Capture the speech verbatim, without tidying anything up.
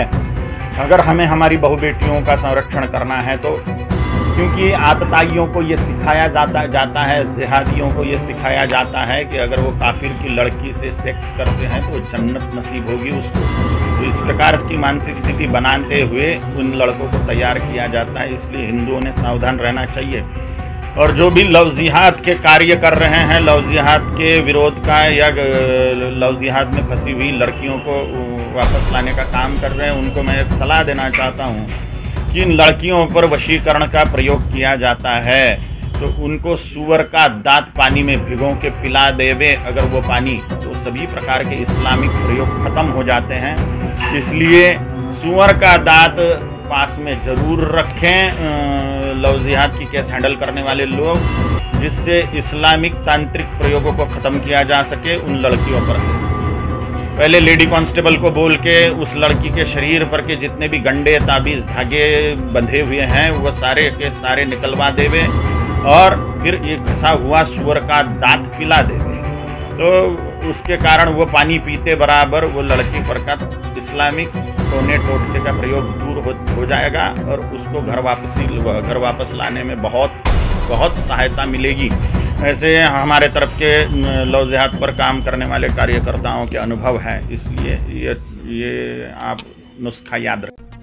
अगर हमें हमारी बहु बेटियों का संरक्षण करना है तो क्योंकि आतताइयों को ये सिखाया जाता जाता है, जिहादियों को ये सिखाया जाता है कि अगर वो काफिर की लड़की से सेक्स करते हैं तो जन्नत नसीब होगी उसको। तो इस प्रकार की मानसिक स्थिति बनाते हुए उन लड़कों को तैयार किया जाता है। इसलिए हिंदुओं ने सावधान रहना चाहिए। और जो भी लव जिहाद के कार्य कर रहे हैं, लव जिहाद के विरोध का या लव जिहाद में फंसी हुई लड़कियों को वापस लाने का काम कर रहे हैं, उनको मैं एक सलाह देना चाहता हूं कि इन लड़कियों पर वशीकरण का प्रयोग किया जाता है तो उनको सूअर का दांत पानी में भिगो के पिला देवे अगर वो पानी, तो सभी प्रकार के इस्लामिक प्रयोग खत्म हो जाते हैं। इसलिए सूअर का दांत पास में ज़रूर रखें लव जिहाद की केस हैंडल करने वाले लोग, जिससे इस्लामिक तांत्रिक प्रयोगों को ख़त्म किया जा सके उन लड़कियों पर से। पहले लेडी कांस्टेबल को बोल के उस लड़की के शरीर पर के जितने भी गंडे ताबीज़ धागे बंधे हुए हैं वह सारे के सारे निकलवा देवे और फिर ये घसा हुआ सूअर का दांत पिला देवे, तो उसके कारण वो पानी पीते बराबर वो लड़की पर का इस्लामिक टोने टोटके का प्रयोग दूर हो, हो जाएगा और उसको घर वापसी घर वापस लाने में बहुत बहुत सहायता मिलेगी। ऐसे हमारे तरफ के लव जिहाद पर काम करने वाले कार्यकर्ताओं के अनुभव हैं, इसलिए ये ये आप नुस्खा याद रखें।